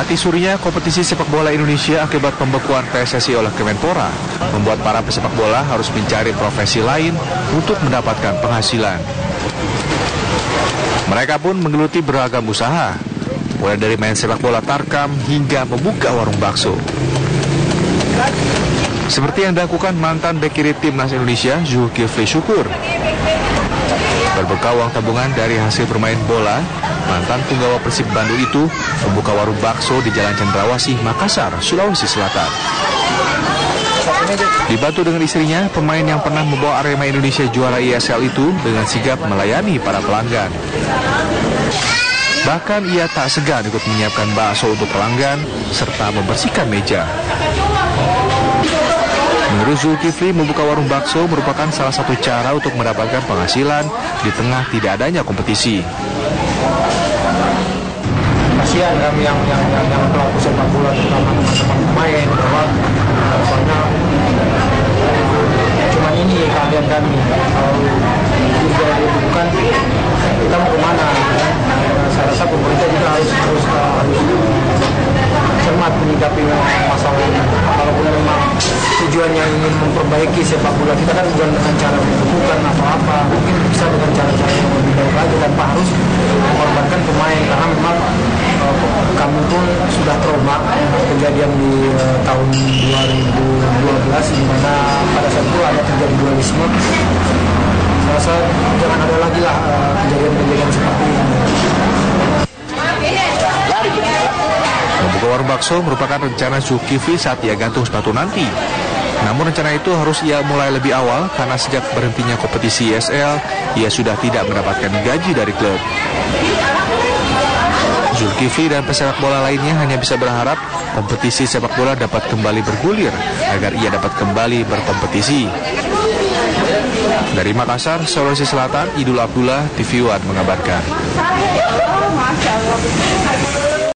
Mati surinya kompetisi sepak bola Indonesia akibat pembekuan PSSI oleh Kemenpora membuat para pesepak bola harus mencari profesi lain untuk mendapatkan penghasilan. Mereka pun menggeluti beragam usaha, mulai dari main sepak bola tarkam hingga membuka warung bakso. Seperti yang dilakukan mantan bek kiri Timnas Indonesia, Zulkifli Syukur. Berbekal uang tabungan dari hasil bermain bola, mantan penggawa Persib Bandung itu membuka warung bakso di Jalan Cendrawasih, Makassar, Sulawesi Selatan. Dibantu dengan istrinya, pemain yang pernah membawa Arema Indonesia juara ISL itu dengan sigap melayani para pelanggan. Bahkan ia tak segan ikut menyiapkan bakso untuk pelanggan serta membersihkan meja. Menurut Zulkifli, membuka warung bakso merupakan salah satu cara untuk mendapatkan penghasilan di tengah tidak adanya kompetisi. Kasihan kami yang pelaku sepak bola, terutama teman-teman pemain, bahwa soalnya cuman ini keadaan kami. Kalau tidak dibuka, kita mau kemana? Saya rasa pemerintah kita harus cermat menyikapi masalah ini. Walaupun memang tujuannya ingin memperbaiki sepak bola kita kan bukan dengan cara bukan apa-apa, mungkin bisa dengan cara-cara yang lebih baik lagi tanpa harus mengorbankan pemain, karena memang kami pun sudah trauma kejadian di tahun 2012 di mana pada saat itu ada terjadi dualisme. Saya rasa jangan ada lagi lah kejadian-kejadian seperti ini. Membuka warung bakso merupakan rencana Zulkifli saat ia gantung sepatu nanti. Namun rencana itu harus ia mulai lebih awal karena sejak berhentinya kompetisi ISL, ia sudah tidak mendapatkan gaji dari klub. Zulkifli dan pesepak bola lainnya hanya bisa berharap kompetisi sepak bola dapat kembali bergulir agar ia dapat kembali berkompetisi. Dari Makassar, Sulawesi Selatan, Idul Abdullah, TV One mengabarkan.